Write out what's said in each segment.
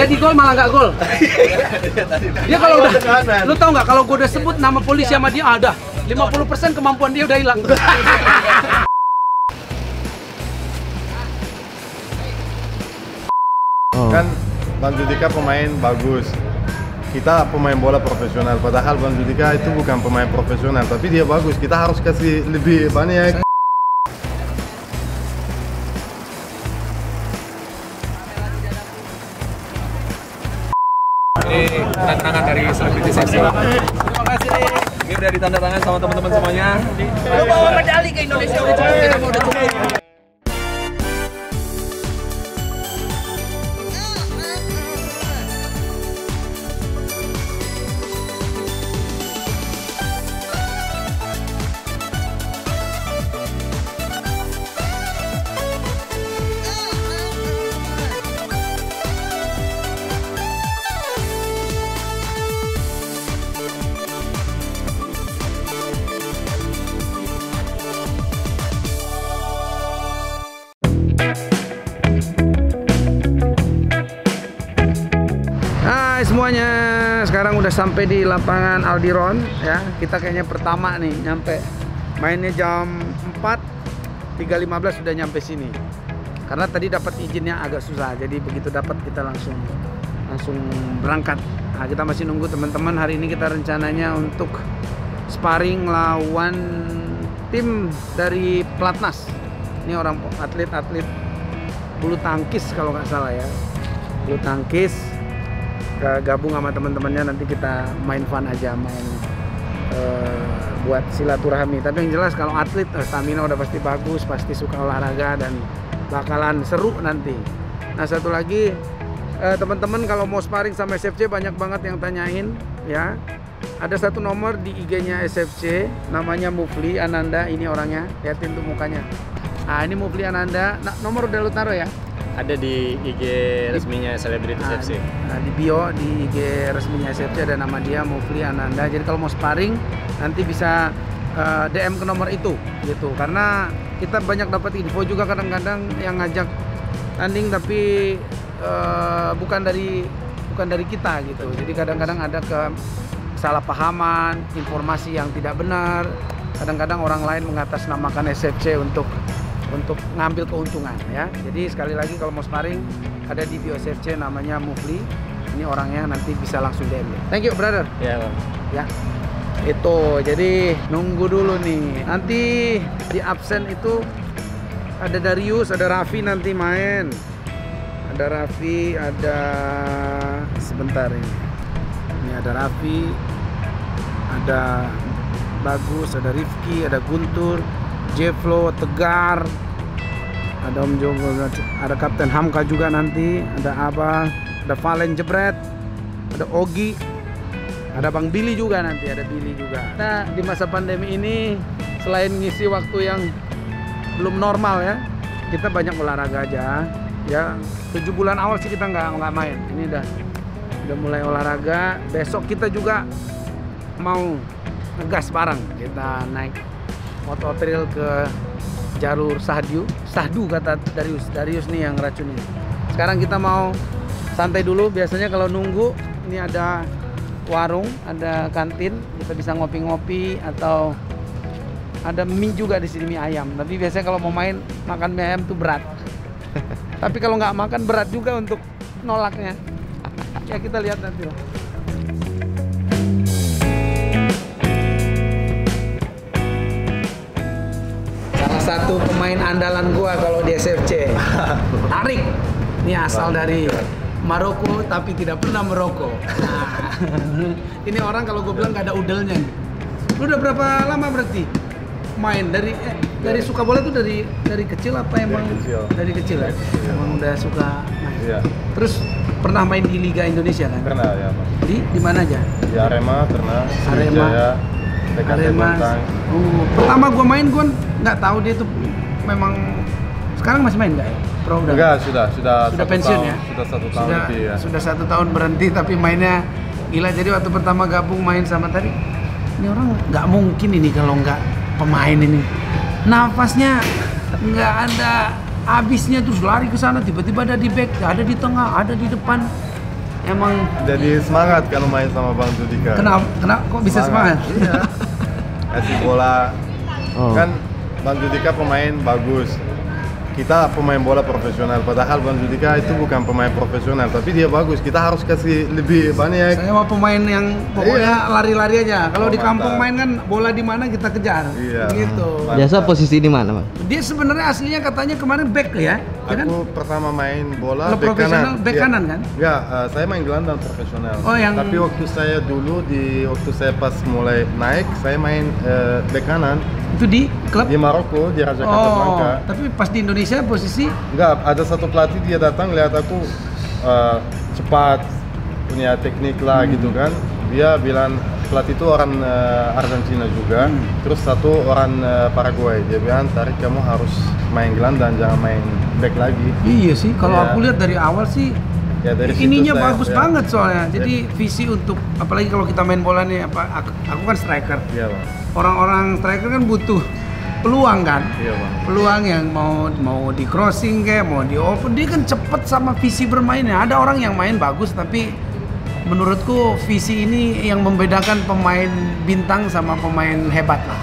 jadi gol malah nggak gol. Dia kalau udah, lu tau nggak kalau gue udah sebut nama polisi sama dia ada 50% kemampuan dia udah hilang. Kan Bang Judika pemain bagus. Kita pemain bola profesional, padahal Bang Judika itu bukan pemain profesional, tapi dia bagus. Kita harus kasih lebih banyak. Ini tanda tangan dari selebriti seksi. Terima kasih. Ini udah ditanda tangan sama teman-teman semuanya. Udah bawa medali ke Indonesia, udah cukup, kita mau udah cukup. Semuanya sekarang udah sampai di lapangan Aldiron ya. Kita kayaknya pertama nih nyampe. Mainnya jam 4, 3.15 sudah nyampe sini. Karena tadi dapat izinnya agak susah. Jadi begitu dapat kita langsung berangkat. Nah, kita masih nunggu teman-teman. Hari ini kita rencananya untuk sparring lawan tim dari Pelatnas. Ini orang atlet-atlet bulu tangkis kalau nggak salah ya. Bulu tangkis gabung sama teman-temannya, nanti kita main fun aja, main buat silaturahmi. Tapi yang jelas kalau atlet stamina udah pasti bagus, pasti suka olahraga dan bakalan seru nanti. Nah satu lagi teman-teman kalau mau sparring sama SFC banyak banget yang tanyain ya. Ada satu nomor di IG-nya SFC namanya Mufli Ananda, ini orangnya, liatin tuh mukanya. Nah ini Mufli Ananda, nah, nomor udah lu taruh ya? Ada di IG resminya Selebriti SFC. Nah, di bio di IG resminya SFC ada nama dia Mufli Ananda. Jadi kalau mau sparring nanti bisa DM ke nomor itu gitu. Karena kita banyak dapat info juga kadang-kadang yang ngajak tanding tapi bukan dari kita gitu. Jadi kadang-kadang ada kesalahpahaman, informasi yang tidak benar. Kadang-kadang orang lain mengatasnamakan SFC untuk ngambil keuntungan ya. Jadi sekali lagi kalau mau sparring ada di BSD namanya Mufli. Ini orangnya, nanti bisa langsung DM. Thank you brother. Ya, Bang. Ya. Itu jadi nunggu dulu nih. Nanti di absen itu ada Darius, ada Raffi nanti main. Ada Raffi, ada sebentar ini. Ini ada Raffi, ada Bagus, ada Rifki, ada Guntur, Jephlo, Tegar, ada Om Jogol, ada Kapten Hamka juga nanti, ada Aba, ada Valen Jebret, ada Ogi, ada Bang Billy juga nanti, ada Billy juga. Nah di masa pandemi ini selain ngisi waktu yang belum normal ya, kita banyak olahraga aja ya. 7 bulan awal sih kita nggak main, ini udah mulai olahraga. Besok kita juga mau ngegas bareng, kita naik mototrail ke Jalur Sahdu kata Darius nih yang racunin. Sekarang kita mau santai dulu. Biasanya kalau nunggu ini ada warung, ada kantin, kita bisa ngopi-ngopi atau ada mie juga di sini, mie ayam. Tapi biasanya kalau mau main makan mie ayam tuh berat. Tapi kalau nggak makan berat juga untuk nolaknya. Ya kita lihat nanti lah. Satu pemain andalan gua kalau di SFC, Tarik. Ini asal dari Maroko tapi tidak pernah merokok. Nah, ini orang kalau gua bilang gak ada udelnya. Lu udah berapa lama berarti main dari suka bola tuh dari kecil apa emang? Dari kecil ya. Emang udah suka main. Iya. Terus pernah main di Liga Indonesia kan? Pernah ya, Pak. Di mana aja? Di Arema pernah. Arema. Arema. Pertama gua main gua nggak tahu dia tuh memang. Sekarang masih main nggak ya? Pro udah? Enggak, sudah pensiun tahun, ya? Sudah 1 tahun berhenti ya. Sudah 1 tahun berhenti tapi mainnya gila. Jadi waktu pertama gabung main sama tadi, ini orang nggak mungkin ini kalau nggak pemain ini. Nafasnya nggak ada habisnya, terus lari ke sana, tiba-tiba ada di back, ada di tengah, ada di depan. Emang jadi semangat kalau main sama Bang Judika. Kenapa? Kenapa kok bisa semangat? Iya. Kasih bola. Oh. Kan Bang Judika pemain bagus. Kita pemain bola profesional, padahal Bang Judika itu bukan pemain profesional, tapi dia bagus. Kita harus kasih lebih banyak. Saya mau pemain yang pokoknya lari-lari aja. Kalau di kampung main kan bola di mana kita kejar. Iya. Gitu. Biasa posisi di mana, Bang? Dia sebenarnya aslinya katanya kemarin back ya. Aku pertama main bola back kanan. Back kanan kan? Ya, saya main gelandang profesional. Oh, yang... Tapi waktu saya dulu waktu saya pas mulai naik, saya main back kanan. Itu di klub? Di Maroko, di Raja Casablanca. Tapi pas di Indonesia posisi? Enggak, ada satu pelatih dia datang lihat aku cepat, punya teknik lah gitu kan. Dia bilang, pelatih itu orang Argentina juga, terus satu orang Paraguay. Dia bilang, Tarik, kamu harus main gelandang, jangan main back lagi. Iya sih, kalau aku lihat dari awal sih ya, ininya bagus banget soalnya. Jadi visi untuk, apalagi kalau kita main bola nih, aku kan striker. Iya, Bang. Orang-orang striker kan butuh peluang kan? Iya, Bang. Peluang yang mau di crossing kayak, mau di open, dia kan cepet sama visi bermainnya. Ada orang yang main bagus tapi menurutku visi ini yang membedakan pemain bintang sama pemain hebat lah.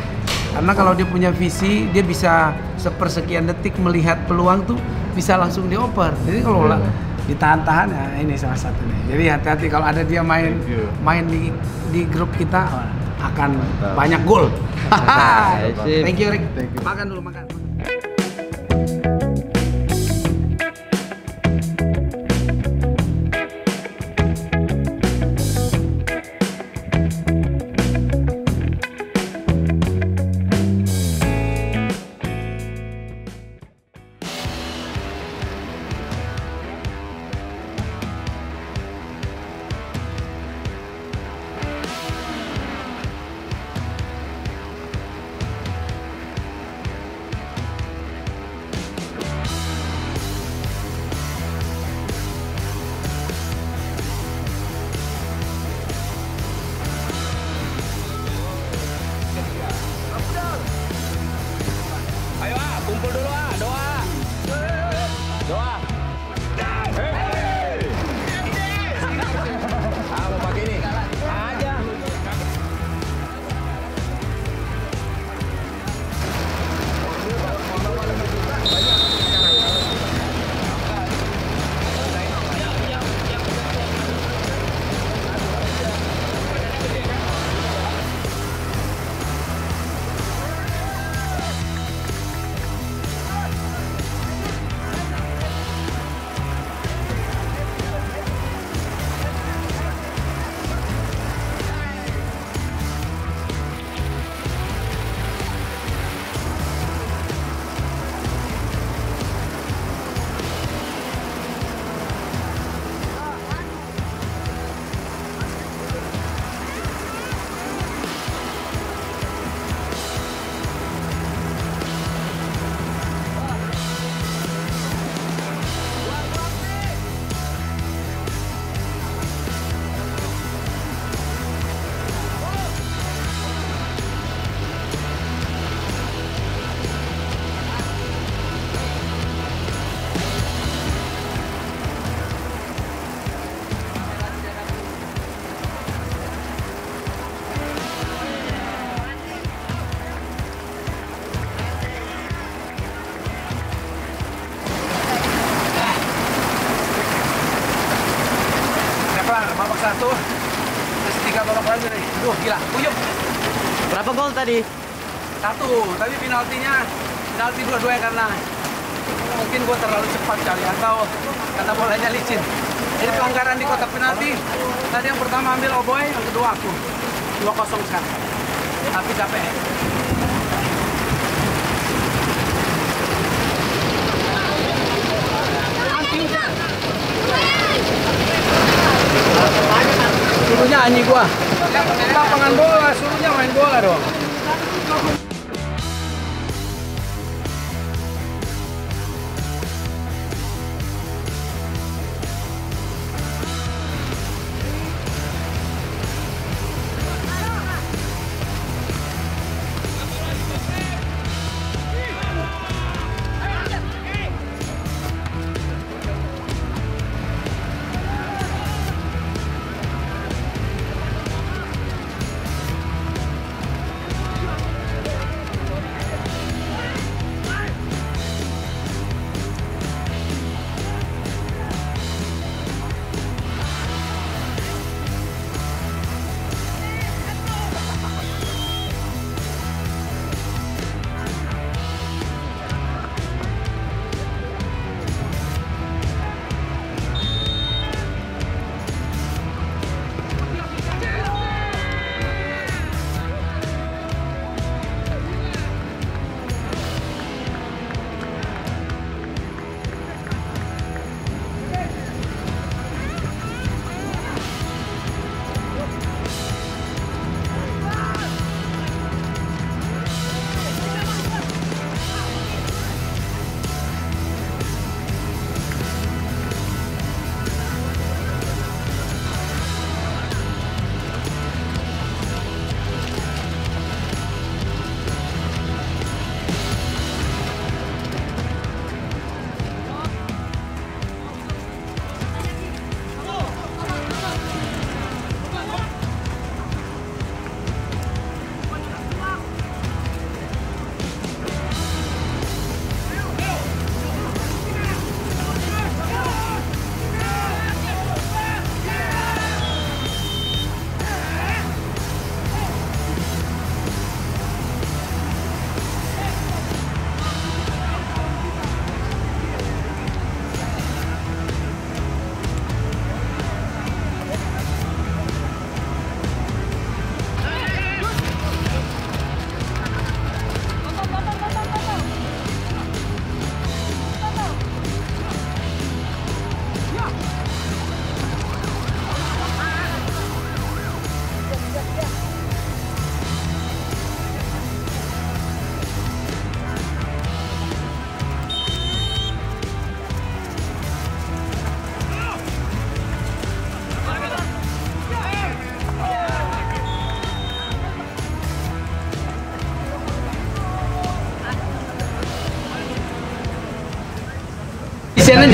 Karena kalau dia punya visi, dia bisa sepersekian detik melihat peluang tuh bisa langsung dioper. Jadi kalau ditahan-tahan ya ini salah satunya. Jadi hati-hati kalau ada dia main di grup kita akan banyak gol. Thank you, Rick. Makan dulu, makan. Tadi satu, tapi penalti dua-duanya karena mungkin gue terlalu cepat kali atau karena bolanya licin. Jadi pelanggaran di kotak penalti tadi yang pertama ambil Oboy, yang kedua aku. 2-0 sekarang. Tapi capek. Suruhnya anjing gua. Lapangan bola, suruhnya main bola dong.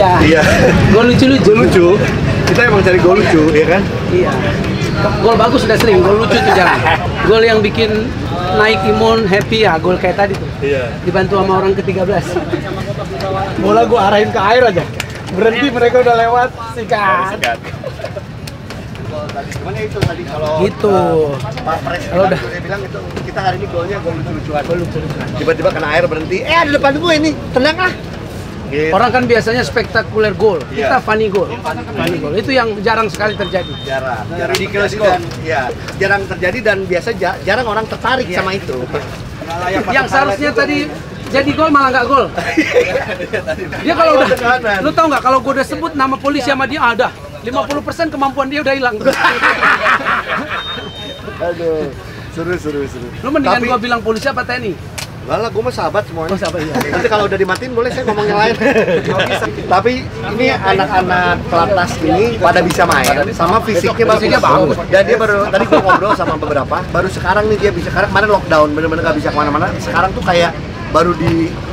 aja. Iya. Gol lucu-lucu. Gol lucu. Kita emang cari gol lucu, ya kan? Iya. Gol bagus sudah sering, gol lucu tuh jarang. Gol yang bikin naik imun, happy ya, gol kayak tadi tuh. Iya. Dibantu sama orang ke-13. Bola gua arahin ke air aja. Berhenti mereka udah lewat, sikat. Cuman itu tadi kalau gitu. Pak Pres udah bilang itu kita hari ini golnya gol lucu-lucuan. Tiba-tiba kena air berhenti. Ada depan gue ini. Tenang ah. Gitu. Orang kan biasanya spektakuler gol. Kita funny gol. Funny gol. Itu yang jarang sekali terjadi. Jarang. Ridiculous goal. Iya. Jarang terjadi dan biasa jarang orang tertarik sama itu. Yang seharusnya tadi jadi gol malah nggak gol. Dia kalau udah, lu tau nggak kalau gue udah sebut nama polisi sama dia ada 50% kemampuan dia udah hilang. Aduh, seru. Lu mendingan gue bilang polisi apa TNI? Lala, gue mah sahabat semuanya. Nanti kalau udah dimatiin boleh saya ngomong yang lain. Tapi ini anak-anak Pelatnas ini pada bisa main sama fisiknya bagus. Dan dia baru tadi gue ngobrol sama beberapa. Baru sekarang nih dia bisa. Sekarang kemarin lockdown bener-bener nggak bisa kemana-mana. Sekarang tuh kayak baru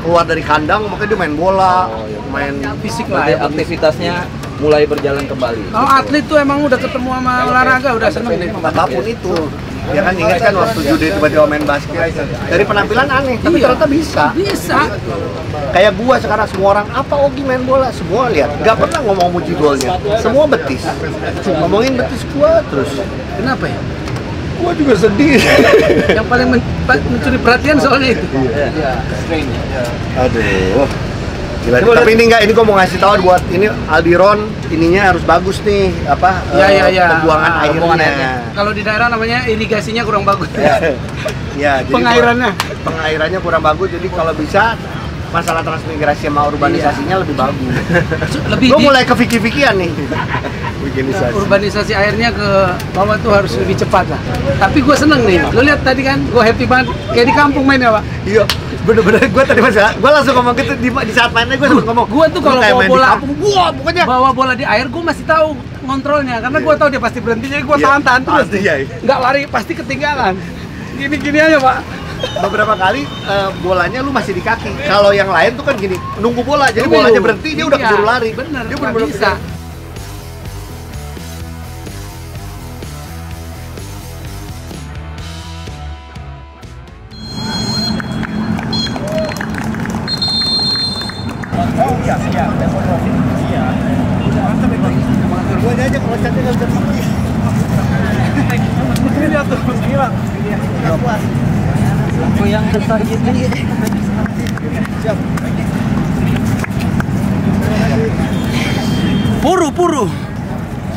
keluar dari kandang, makanya dia main bola, main fisik lah ya, aktivitasnya mulai berjalan kembali. Kalau atlet tuh emang udah ketemu sama olahraga, udah seneng. Apapun itu, ya kan ingat kan waktu Jude tiba-tiba main basket, dari penampilan aneh, tapi ternyata bisa. Kayak gua sekarang semua orang, apa Ogi main bola? Semua lihat, nggak pernah ngomong muji golnya, semua betis. Ngomongin betis gua terus. Kenapa ya? Gua juga sedih. Yang paling mencuri perhatian soalnya itu. Iya. Aduh. Gila. Tapi ini enggak, ini gua mau ngasih tahu buat ini Aldiron ininya harus bagus nih, apa? Iya. Pembuangan airnya. Kalau di daerah namanya irigasinya kurang bagus. Iya. Pengairannya kurang bagus, jadi kalau bisa masalah transmigrasi sama urbanisasinya lebih bagus. Gue mulai ke fikir-fikiran nih. Urbanisasi airnya ke bawah tuh harus lebih cepat lah. Tapi gue seneng nih. Lo lihat tadi kan, gue happy banget. Kayak di kampung mainnya, Pak. Iya, bener-bener. Gue tadi masalah. Gue langsung ngomong gitu di saat mainnya gue sempat ngomong. Gue tuh kalau bawa bola, bawa bola di air gue masih tahu ngontrolnya. Karena gue tahu dia pasti berhenti, jadi gue tahan-tahan terus. Nggak lari, pasti ketinggalan. Gini-gini aja, Pak. Beberapa kali bolanya lu masih di kaki. Kalau yang lain tuh kan gini, nunggu bola. Jadi bolanya berhenti, dia udah keburu lari. Bener, dia belum bisa.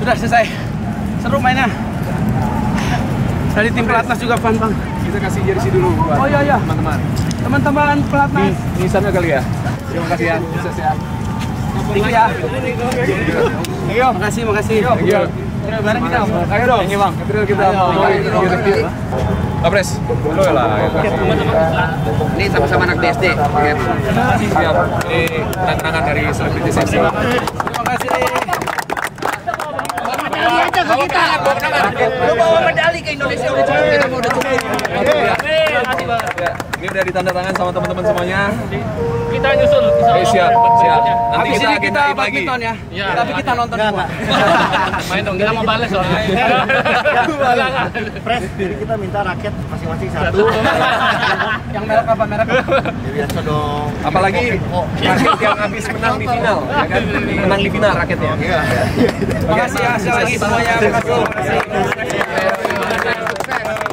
Sudah selesai. Seru mainnya. Dari tim Pelatnas juga fun, Bang. Kita kasih jersey dulu buat teman-teman. Teman-teman Pelatnas. Misalnya kali ya. Terima kasih ya. Sukses ya. Thank you ya. Ayo, makasih. Ayo. Bareng kita. Ayo dong. Ini, Bang. Kita mau review. Kapres. Dulu lah. Ini sama-sama anak BSD. Terima kasih siap. Ini tantangan dari selebriti SFC. Terima kasih. Kita bawa medali ke Indonesia udah cukup, kita mau udah cukup. Ini udah ditanda tangan sama teman-teman semuanya. Kita nyusul. Siap. Nanti kita badminton ya. Tapi kita nonton semua. Main dong, kita mau bales soalnya. Pres, jadi kita minta raket masing-masing satu. Yang merek apa merek? Biasa dong. Apalagi raket yang habis menang di final, ya kan? Menang di final raketnya. Terima kasih semuanya. Terima kasih.